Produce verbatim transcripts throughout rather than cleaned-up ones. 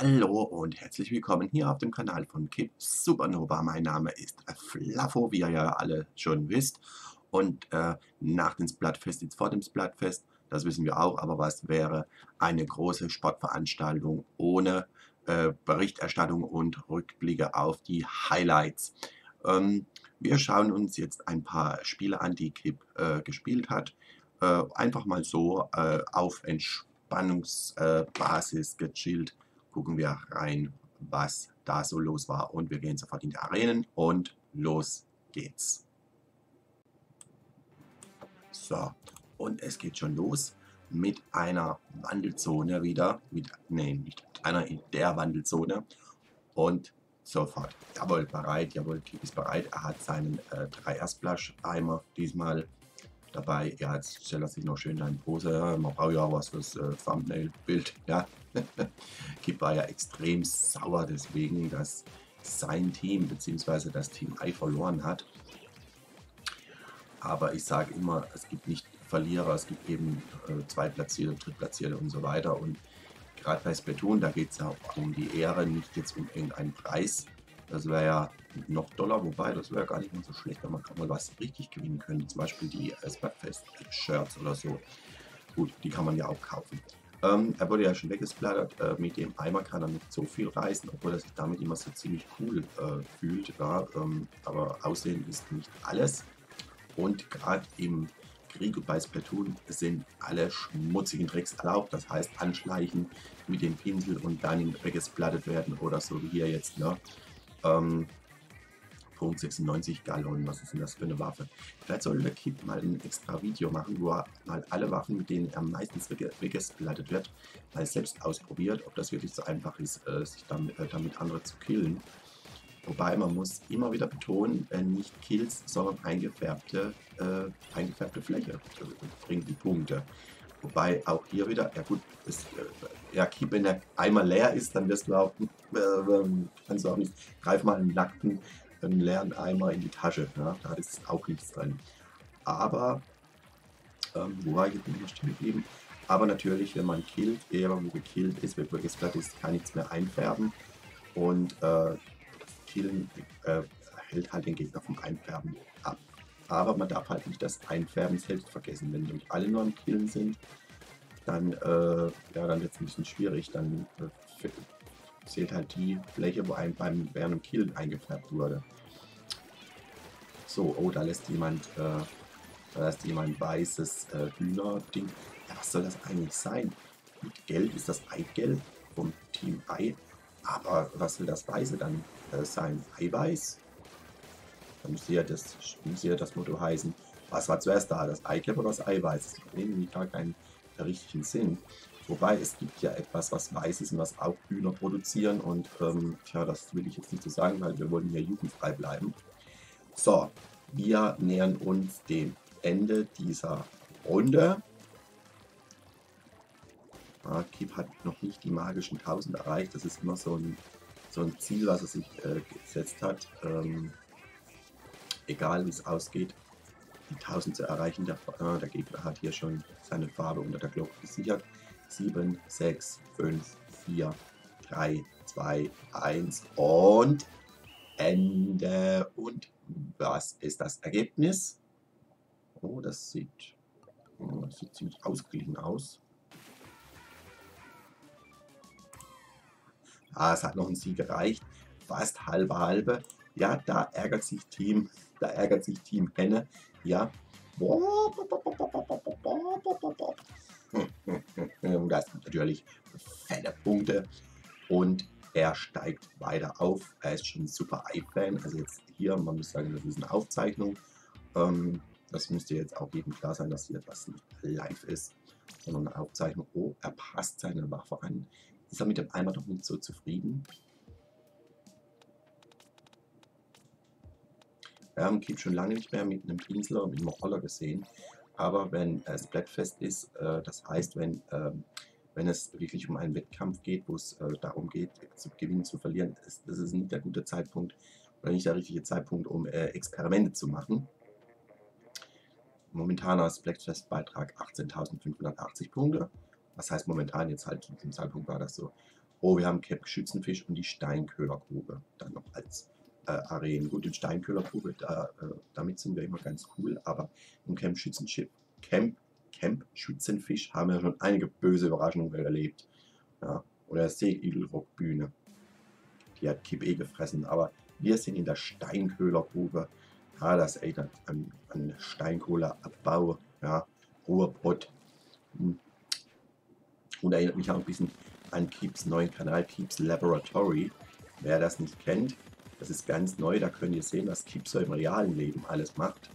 Hallo und herzlich willkommen hier auf dem Kanal von Kip Supernova. Mein Name ist Flafo, wie ihr ja alle schon wisst. Und äh, nach dem Splatfest ist vor dem Splatfest, das wissen wir auch, aber was wäre eine große Sportveranstaltung ohne äh, Berichterstattung und Rückblicke auf die Highlights? Ähm, wir schauen uns jetzt ein paar Spiele an, die Kip äh, gespielt hat. Äh, einfach mal so äh, auf Entspannungsbasis äh, gechillt. Gucken wir rein, was da so los war, und wir gehen sofort in die Arenen und los geht's. So, und es geht schon los mit einer Wandelzone wieder, mit, nee, nicht einer, in der Wandelzone und sofort. Jawohl, bereit, jawohl, Kip ist bereit, er hat seinen äh, Dreier-Splash-Eimer diesmal dabei. Ja, jetzt stellt er sich noch schön in Pose. Man braucht ja auch was fürs äh, Thumbnail-Bild. Ja. Kip war ja extrem sauer deswegen, dass sein Team bzw. das Team Ei verloren hat. Aber ich sage immer, es gibt nicht Verlierer, es gibt eben äh, Zweitplatzierte, Drittplatzierte und so weiter. Und gerade bei Splatoon, da geht es ja auch um die Ehre, nicht jetzt um irgendeinen Preis. Das wäre ja noch doller, wobei das wäre gar nicht mehr so schlecht, wenn man kann mal was richtig gewinnen könnte. Zum Beispiel die äh, Splatfest-Shirts oder so. Gut, die kann man ja auch kaufen. Ähm, er wurde ja schon weggesplattert, äh, mit dem Eimer kann er nicht so viel reißen, obwohl er sich damit immer so ziemlich cool äh, fühlt. Ja, ähm, aber Aussehen ist nicht alles. Und gerade im Krieg und bei Splatoon sind alle schmutzigen Tricks erlaubt. Das heißt anschleichen mit dem Pinsel und dann weggesplattet werden oder so wie hier jetzt. Ne? Ähm, Punkt sechsundneunzig Gallon, was ist denn das für eine Waffe? Vielleicht sollte der Kip mal ein extra Video machen, wo er mal alle Waffen, mit denen er meistens weggesplattet wird, mal selbst ausprobiert, ob das wirklich so einfach ist, äh, sich damit, äh, damit andere zu killen. Wobei man muss immer wieder betonen, äh, nicht Kills, sondern eingefärbte, äh, eingefärbte Fläche äh, bringt die Punkte. Wobei auch hier wieder, ja gut, ist, äh, ja, Kip, wenn der Eimer leer ist, dann wirst du auch, äh, äh, kannst du auch nicht, greif mal einen nackten, einen leeren Eimer in die Tasche, ja? Da ist auch nichts drin. Aber, ähm, wo war ich jetzt nicht stehen geblieben? Aber natürlich, wenn man killt, eher wo gekillt ist, wenn wirklich platt ist, kann nichts mehr einfärben. Und äh, Killen äh, hält halt den Gegner vom Einfärben ab. Aber man darf halt nicht das Einfärben selbst vergessen. Wenn nämlich alle nur am Killen sind, dann, äh, ja, dann wird es ein bisschen schwierig. Dann äh, zählt halt die Fläche, wo einem beim während dem Killen eingefärbt wurde. So, oh, da lässt jemand, äh, da lässt jemand weißes äh, Hühnerding. Ja, was soll das eigentlich sein? Mit Gelb ist das Eigelb vom Team Ei. Aber was will das Weiße dann äh, sein? Eiweiß? Dann müsste ja das, müsste ja das Motto heißen. Was war zuerst da? Das Eigelb oder das Eiweiß? Das macht nämlich gar keinen richtigen Sinn. Wobei es gibt ja etwas, was weiß ist und was auch Hühner produzieren. Und ähm, tja, das will ich jetzt nicht so sagen, weil wir wollen ja jugendfrei bleiben. So, wir nähern uns dem Ende dieser Runde. Ah, Kip hat noch nicht die magischen tausend erreicht. Das ist immer so ein, so ein Ziel, was er sich äh, gesetzt hat. Ähm, egal wie es ausgeht, die tausend zu erreichen. Der, äh, der Gegner hat hier schon seine Farbe unter der Glocke gesichert. sieben, sechs, fünf, vier, drei, zwei, eins und Ende. Und was ist das Ergebnis? Oh, das sieht, oh, das sieht ziemlich ausgeglichen aus. Ah, es hat noch ein Sieg gereicht. Fast halbe halbe. Ja, da ärgert sich Team, da ärgert sich Team Henne. Ja. Das sind natürlich fette Punkte. Und er steigt weiter auf. Er ist schon ein super Ei-Fan. Also jetzt hier, man muss sagen, das ist eine Aufzeichnung. Ähm, das müsste jetzt auch jedem klar sein, dass hier etwas nicht live ist, sondern eine Aufzeichnung. Oh, er passt seine Waffe an. Ist er mit dem Eimer doch nicht so zufrieden? Wir haben Kip schon lange nicht mehr mit einem Pinsel oder mit einem Roller gesehen. Aber wenn es Splatfest ist, äh, das heißt, wenn, äh, wenn es wirklich um einen Wettkampf geht, wo es äh, darum geht, zu gewinnen, zu verlieren, ist, das ist nicht der gute Zeitpunkt oder nicht der richtige Zeitpunkt, um äh, Experimente zu machen. Momentaner Splatfest-Beitrag achtzehntausendfünfhundertachtzig Punkte. Was heißt momentan jetzt halt, zum Zeitpunkt war das so. Oh, wir haben Cap Schützenfisch und die Steinköhlergrube dann noch als äh, Arenen. Gut, in Steinköhlergrube, da, äh, damit sind wir immer ganz cool, aber im Camp Schützenfisch, Camp, Camp Schützenfisch haben wir schon einige böse Überraschungen erlebt. Ja, oder Seeigelrock-Bühne. Die hat Kip eh gefressen, aber wir sind in der Steinköhlergrube. Ja, das erinnert an, an Steinkohleabbau, ja, Ruhrpott. Hm. Und erinnert mich auch ein bisschen an Kips neuen Kanal, Kips Laboratory. Wer das nicht kennt, das ist ganz neu. Da könnt ihr sehen, was Kips so im realen Leben alles macht.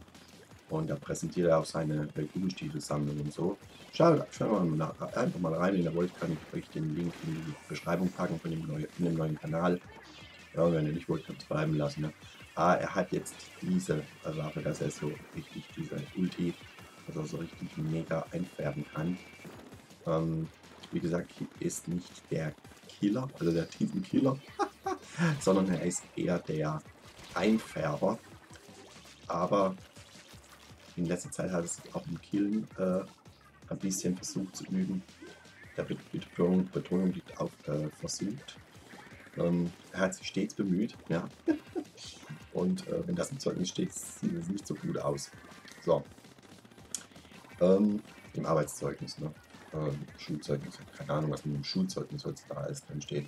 Und da präsentiert er auch seine Gummistiefelsammlung und so. Schaut, schaut mal nach, einfach mal rein. Wenn ihr wollt, kann ich euch den Link in die Beschreibung packen von dem, neue, von dem neuen Kanal. Ja, wenn ihr nicht wollt, könnt ihr es bleiben lassen. Ne? Ah, er hat jetzt diese Waffe, dass er so richtig diese Ulti, dass er so richtig mega einfärben kann. Ähm, Wie gesagt, Kip ist nicht der Killer, also der Tiefenkiller, sondern er ist eher der Einfärber. Aber in letzter Zeit hat es auch im Killen äh, ein bisschen versucht zu üben. Der Betonung, Betonung liegt auf äh, versucht. Ähm, er hat sich stets bemüht, ja. Und äh, wenn das im Zeugnis steht, sieht es nicht so gut aus. So. Ähm, Im Arbeitszeugnis, ne? Schulzeugnis, keine Ahnung, was mit dem Schulzeugnis heutzutage alles drin steht.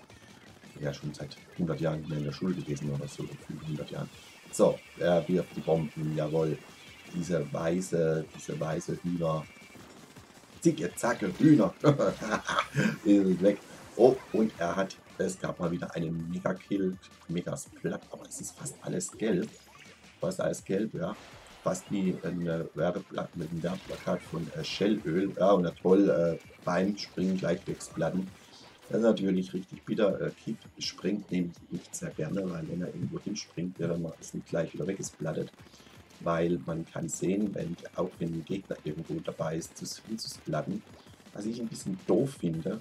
Ja, schon seit hundert Jahren nicht mehr in der Schule gewesen oder so, gefühlt hundert Jahren. So, er wirft die Bomben, jawohl. Diese weiße, diese weiße Hühner. Zicke, zacke, Hühner. Ist weg. Oh, und er hat, es gab mal wieder einen Mega-Kill, Mega-Splat, aber es ist fast alles gelb. Fast alles gelb, ja. Fast wie ein äh, Werbeblatt mit einem Werbeplakat von äh, Shellöl. Ja, und der toll, äh, beim Springen gleich wegsplatten. Das ist natürlich richtig bitter. Äh, Kip springt nämlich nicht sehr gerne, weil wenn er irgendwo hinspringt, wird er meistens gleich wieder weggesplattet. Weil man kann sehen, wenn auch wenn ein Gegner irgendwo dabei ist, zu, zu splatten. Was ich ein bisschen doof finde,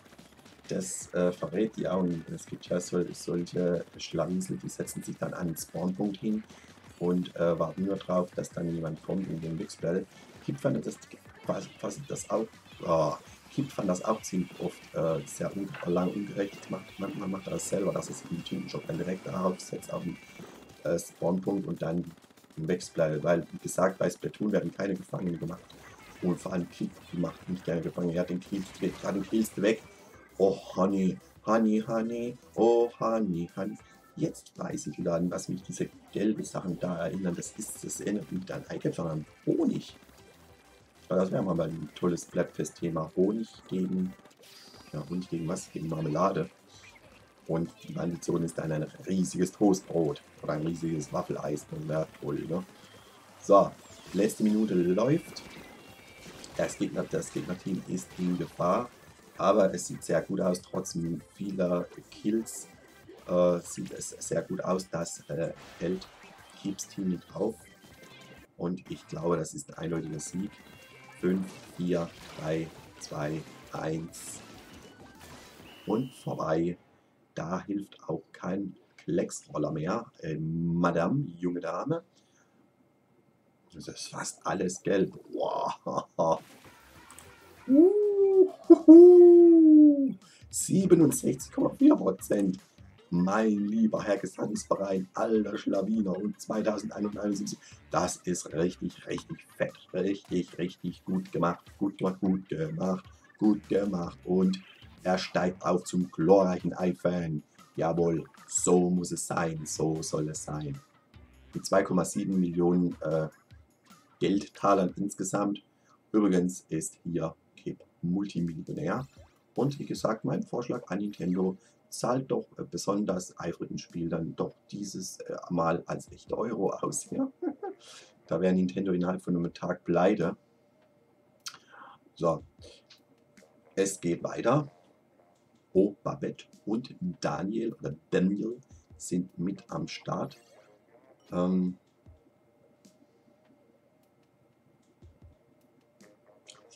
das äh, verrät die auch. Es gibt ja so, solche Schlammsel, die setzen sich dann an den Spawnpunkt hin. Und äh, warten nur drauf, dass dann jemand kommt in den Mixbell. Kip fand das, fast das auch, oh, Kip fand das auch ziemlich oft äh, sehr un lang ungerecht. Macht, manchmal macht er es das selber, dass es in den Typenshop dann direkt darauf setzt auf den äh, Spawnpunkt und dann im Mixbell. Weil, wie gesagt, bei Splatoon werden keine Gefangene gemacht. Und vor allem Kip macht nicht gerne Gefangene. Er hat den Kielst weg, er hat den Kielst weg. Oh, Honey, Honey, Honey, oh, Honey, Honey. Jetzt weiß ich wieder, an was mich diese gelben Sachen da erinnern. Das ist das erinnert mich dann eigentlich an Honig. Aber das wäre mal ein tolles Splatfest-Thema. Honig gegen. Ja, Honig gegen was? Gegen Marmelade. Und die Bandizone ist dann ein riesiges Toastbrot. Oder ein riesiges Waffeleis. Das wäre toll, ne? So, letzte Minute läuft. Das Gegner, das Gegnerteam ist in Gefahr. Aber es sieht sehr gut aus, trotz vieler Kills. Äh, sieht es sehr gut aus, das äh, hält Kips Team nicht auf und ich glaube, das ist ein eindeutiger Sieg. fünf, vier, drei, zwei, eins und vorbei. Da hilft auch kein Klecksroller mehr. Äh, Madame, junge Dame, das ist fast alles gelb. Wow. uh, siebenundsechzig Komma vier Prozent. Mein lieber Herr Gesangsverein, alter Schlawiner und zweitausendeinundsiebzig, das ist richtig, richtig fett, richtig, richtig gut gemacht, gut gemacht, gut gemacht, gut gemacht und er steigt auf zum glorreichen iPhone. Jawohl, so muss es sein, so soll es sein. Mit zwei Komma sieben Millionen äh, Geldtalern insgesamt. Übrigens ist hier Kip Multimillionär und wie gesagt, mein Vorschlag an Nintendo: Zahlt doch äh, besonders eifrigen Spielern doch dieses äh, Mal als echte Euro aus. Ja? Da wäre Nintendo innerhalb von einem Tag pleite. So, es geht weiter. Oh, Babette und Daniel oder Daniel sind mit am Start. Ähm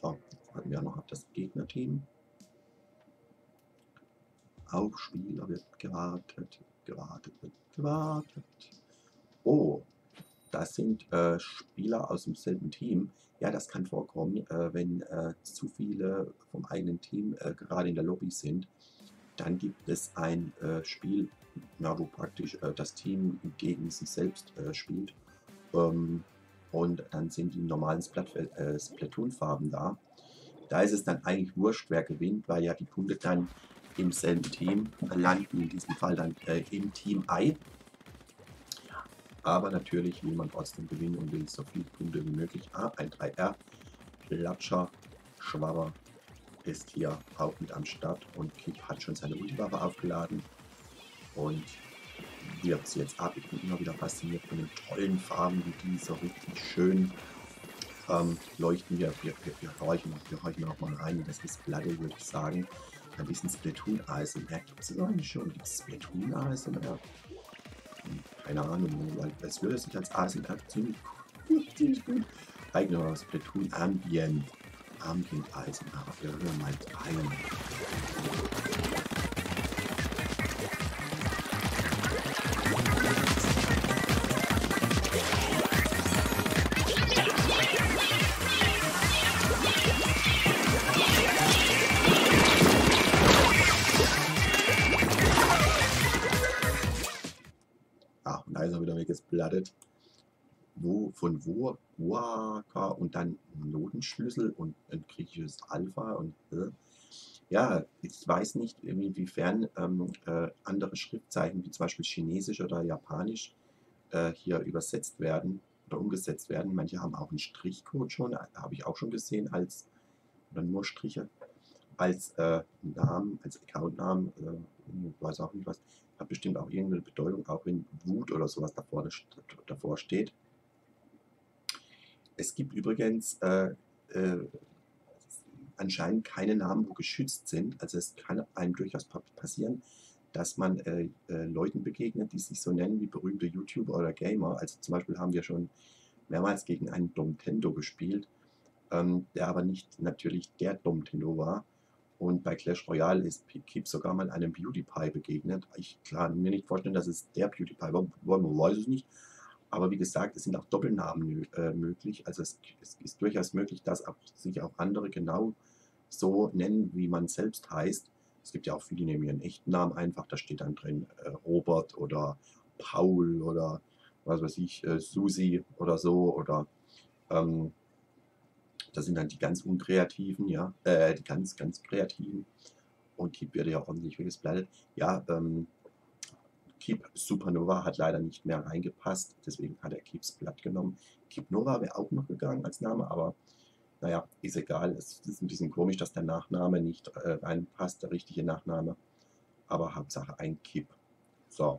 so, warten wir noch auf das Gegnerteam. Auf Spieler wird gewartet, gewartet, wird gewartet. Oh, das sind äh, Spieler aus demselben Team. Ja, das kann vorkommen, äh, wenn äh, zu viele vom eigenen Team äh, gerade in der Lobby sind. Dann gibt es ein äh, Spiel, na, wo praktisch äh, das Team gegen sich selbst äh, spielt. Ähm, und dann sind die normalen äh, Splatoon-Farben da. Da ist es dann eigentlich wurscht, wer gewinnt, weil ja die Punkte dann im selben Team landen, in diesem Fall dann äh, im Team I. Aber natürlich will man trotzdem gewinnen und will so viele Punkte wie möglich. Ah, ein drei R, Klatscher, Schwabber ist hier auch mit am Start und Kip hat schon seine Ulti-Waffe aufgeladen und wirft sie jetzt ab. Ich bin immer wieder fasziniert von den tollen Farben, die so richtig schön ähm, leuchten. Wir, wir, wir, wir horchen noch mal rein, das ist Platte, würde ich sagen. Ein bisschen Splatoon-A S M R. Gibt es eigentlich schon? Gibt es Splatoon-A S M R? Keine Ahnung, weil es würde sich als A S M R ziemlich gut, ziemlich gut. Eigener Splatoon Ambient. Ambient A S M R. Wir hören mal rein. Gesplattet. Wo, von wo, Waka und dann Notenschlüssel und ein griechisches Alpha und äh. ja, ich weiß nicht, inwiefern ähm, äh, andere Schriftzeichen wie zum Beispiel Chinesisch oder Japanisch äh, hier übersetzt werden oder umgesetzt werden. Manche haben auch einen Strichcode schon, äh, habe ich auch schon gesehen, als oder nur Striche, als äh, Namen, als Accountnamen, äh, weiß auch nicht was. Hat bestimmt auch irgendeine Bedeutung, auch wenn Wut oder sowas davor, davor steht. Es gibt übrigens äh, äh, anscheinend keine Namen, wo geschützt sind. Also es kann einem durchaus passieren, dass man äh, äh, Leuten begegnet, die sich so nennen wie berühmte YouTuber oder Gamer. Also zum Beispiel haben wir schon mehrmals gegen einen Nintendo gespielt, ähm, der aber nicht natürlich der Nintendo war. Und bei Clash Royale ist Kip sogar mal einem Beauty Pie begegnet. Ich kann mir nicht vorstellen, dass es der Beauty Pie war, man weiß es nicht. Aber wie gesagt, es sind auch Doppelnamen äh, möglich. Also es, es ist durchaus möglich, dass auch, sich auch andere genau so nennen, wie man selbst heißt. Es gibt ja auch viele, die nehmen ihren echten Namen einfach. Da steht dann drin äh, Robert oder Paul oder was weiß ich, äh, Susi oder so oder... Ähm, das sind dann die ganz unkreativen, ja, äh, die ganz, ganz kreativen. Und Kip wird ja ordentlich weggesplattet. Ja, ähm, Kip Supernova hat leider nicht mehr reingepasst, deswegen hat er Kips Blatt genommen. Kip Nova wäre auch noch gegangen als Name, aber naja, ist egal. Es ist ein bisschen komisch, dass der Nachname nicht äh, reinpasst, der richtige Nachname. Aber Hauptsache ein Kip. So.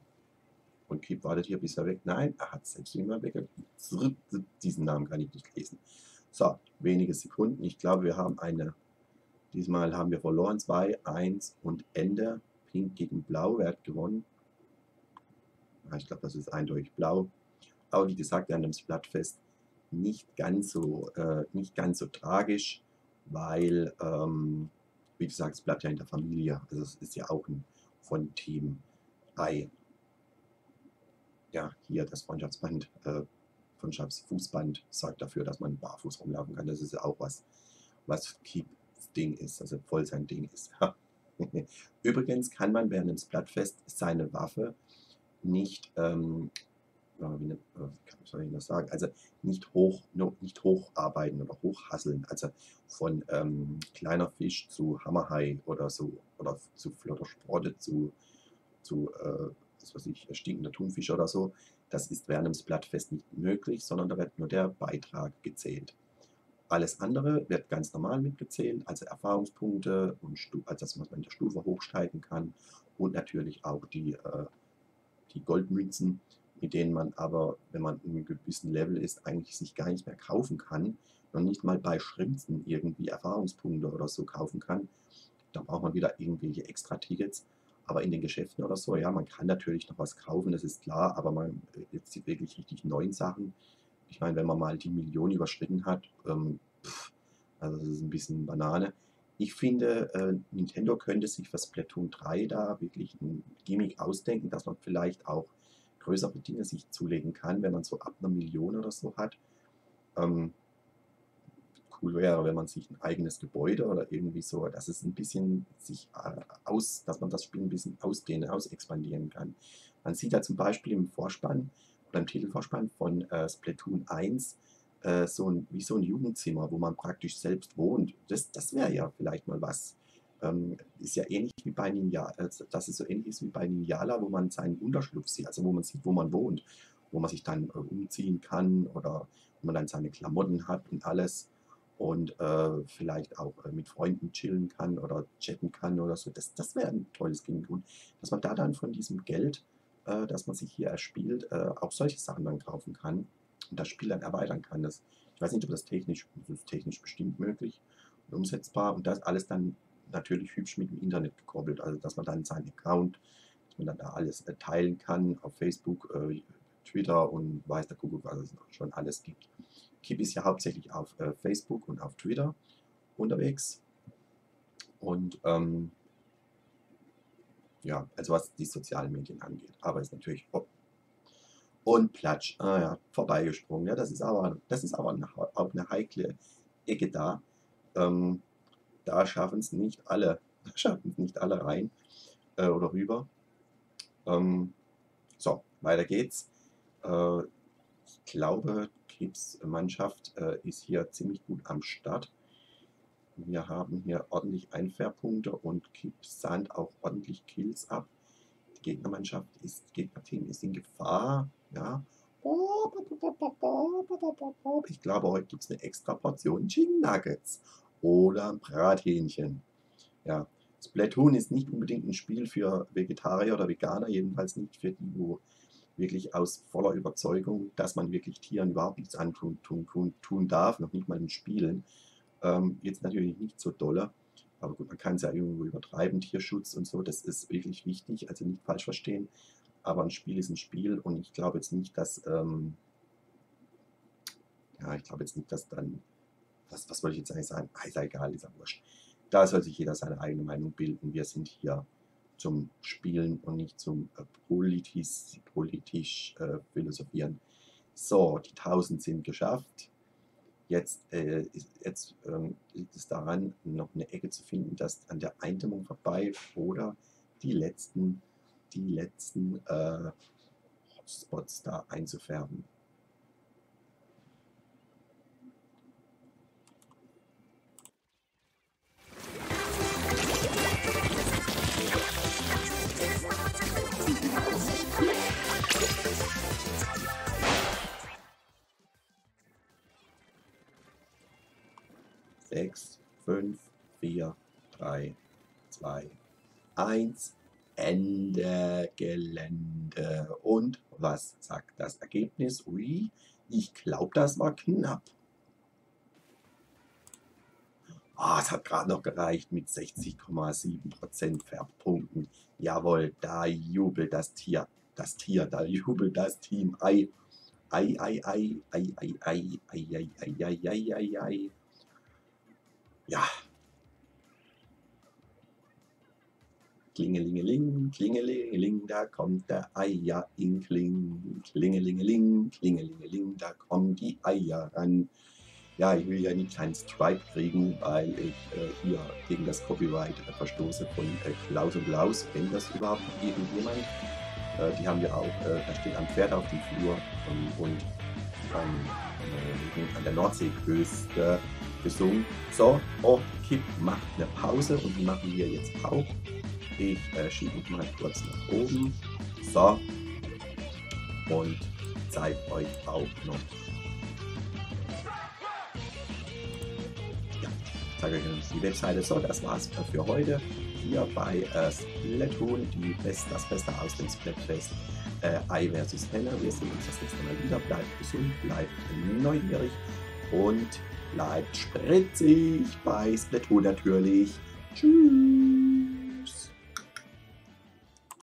Und Kip wartet hier, bis er weg. Nein, er hat selbst immer weg. Diesen Namen kann ich nicht lesen. So, wenige Sekunden. Ich glaube, wir haben eine. Diesmal haben wir verloren. zwei, eins und Ende. Pink gegen Blau. Wer hat gewonnen? Ich glaube, das ist eindeutig Blau. Aber wie gesagt, an dem Splatfest nicht ganz so, äh, nicht ganz so tragisch, weil, ähm, wie gesagt, es bleibt ja in der Familie. Also, es ist ja auch ein von Team I. Ja, hier das Freundschaftsband. Äh, Fußband sorgt dafür, dass man barfuß rumlaufen kann. Das ist ja auch was, was Kips Ding ist, also voll sein Ding ist. Übrigens kann man während dem Splatfest seine Waffe nicht, ähm, wie soll ich das sagen, also nicht hoch, nicht hocharbeiten oder hochhasseln. Also von ähm, kleiner Fisch zu Hammerhai oder so oder zu Flottersprotte zu, zu äh, was weiß ich, stinkender Thunfisch oder so. Das ist während dem Splatfest nicht möglich, sondern da wird nur der Beitrag gezählt. Alles andere wird ganz normal mitgezählt, also Erfahrungspunkte, und Stu also dass man in der Stufe hochsteigen kann und natürlich auch die, äh, die Goldmünzen, mit denen man aber, wenn man in einem gewissen Level ist, eigentlich sich gar nicht mehr kaufen kann und nicht mal bei Schrimpen irgendwie Erfahrungspunkte oder so kaufen kann. Da braucht man wieder irgendwelche Extra-Tickets. Aber in den Geschäften oder so, ja, man kann natürlich noch was kaufen, das ist klar, aber man jetzt sieht wirklich richtig neuen Sachen. Ich meine, wenn man mal die Million überschritten hat, ähm, pff, also das ist ein bisschen Banane. Ich finde, äh, Nintendo könnte sich für Splatoon drei da wirklich ein Gimmick ausdenken, dass man vielleicht auch größere Dinge sich zulegen kann, wenn man so ab einer Million oder so hat. Ähm, cool wäre, wenn man sich ein eigenes Gebäude oder irgendwie so, dass es ein bisschen sich aus, dass man das Spiel ein bisschen ausdehnen, ausexpandieren kann. Man sieht ja zum Beispiel im Vorspann oder im Titelvorspann von äh, Splatoon eins äh, so ein, wie so ein Jugendzimmer, wo man praktisch selbst wohnt. Das, das wäre ja vielleicht mal was. Ähm, ist ja ähnlich wie bei Ninjala, äh, dass es so ähnlich ist wie bei Ninjala, wo man seinen Unterschlupf sieht, also wo man sieht, wo man wohnt, wo man sich dann äh, umziehen kann oder wo man dann seine Klamotten hat und alles und äh, vielleicht auch äh, mit Freunden chillen kann oder chatten kann oder so. Das, das wäre ein tolles Ding. Und dass man da dann von diesem Geld, äh, das man sich hier erspielt, äh, auch solche Sachen dann kaufen kann und das Spiel dann erweitern kann. Das, ich weiß nicht, ob das technisch, das ist technisch bestimmt möglich und umsetzbar und das alles dann natürlich hübsch mit dem Internet gekoppelt, also dass man dann seinen Account, dass man dann da alles äh, teilen kann auf Facebook, äh, Twitter und weiß der Kuckuck, was es schon alles gibt. Kip ist ja hauptsächlich auf äh, Facebook und auf Twitter unterwegs und ähm, ja, also was die sozialen Medien angeht, aber ist natürlich oh, und platsch, ah ja, vorbeigesprungen, ja, das ist aber, das ist aber eine, auch eine heikle Ecke da, ähm, da schaffen es nicht alle, da schaffen es nicht alle rein äh, oder rüber. Ähm, so, weiter geht's. Äh, ich glaube, Kips Mannschaft äh, ist hier ziemlich gut am Start. Wir haben hier ordentlich Einfährpunkte und Kips sandt auch ordentlich Kills ab. Die Gegnermannschaft ist, das Gegnerteam ist in Gefahr. Ja. Ich glaube, heute gibt es eine extra Portion Chicken Nuggets. Oder ein Brathähnchen. Ja, Splatoon ist nicht unbedingt ein Spiel für Vegetarier oder Veganer, jedenfalls nicht für die, wo wirklich aus voller Überzeugung, dass man wirklich Tieren überhaupt nichts antun tun, tun, tun darf, noch nicht mal in Spielen. Ähm, jetzt natürlich nicht so dolle, aber gut, man kann es ja irgendwo übertreiben, Tierschutz und so, das ist wirklich wichtig, also nicht falsch verstehen, aber ein Spiel ist ein Spiel und ich glaube jetzt nicht, dass ähm, ja, ich glaube jetzt nicht, dass dann Was, was wollte ich jetzt eigentlich sagen? Ah, ist ja egal, ist ja wurscht. Da soll sich jeder seine eigene Meinung bilden. Wir sind hier zum Spielen und nicht zum äh, politisch, politisch äh, philosophieren. So, die tausend sind geschafft. Jetzt, äh, ist, jetzt ähm, liegt es daran, noch eine Ecke zu finden, dass an der Eindämmung vorbei oder die letzten, die letzten äh, Hotspots da einzufärben. sechs, fünf, vier, drei, zwei, eins, Ende Gelände. Und was sagt das Ergebnis? Ui, ich glaube, das war knapp. Ah, oh, es hat gerade noch gereicht mit sechzig Komma sieben Prozent Färbpunkten. Jawohl, da jubelt das Tier. Das Tier, da jubelt das Team. Ei, ei, ei, ei, ei, ei, ei, ei, ei, ei, ei, ei, ei, ei. Ja. Klingelingeling, klingelingeling, da kommt der Eier-Inkling. Klingelingeling, klingelingeling, da kommen die Eier ran. Ja, ich will ja nicht einen Strike kriegen, weil ich äh, hier gegen das Copyright äh, verstoße von äh, Klaus und Klaus, wenn das überhaupt irgendjemand. Äh, die haben wir auch, äh, da steht ein Pferd auf dem Flur ähm, und ähm, äh, an der Nordseeküste gesungen. So, oh, Kip macht eine Pause und die machen wir jetzt auch. Ich äh, schiebe mich mal kurz nach oben. So. Und zeige euch auch noch. Ja, zeige euch noch die Webseite. So, das war's für heute. Hier bei äh, Splatoon, die Best, das Beste aus dem Splatfest. Äh, Ei versus Henne. Wir sehen uns das nächste Mal wieder. Bleibt gesund, bleibt neugierig und bleibt spritzig bei Splatoon natürlich. Tschüss.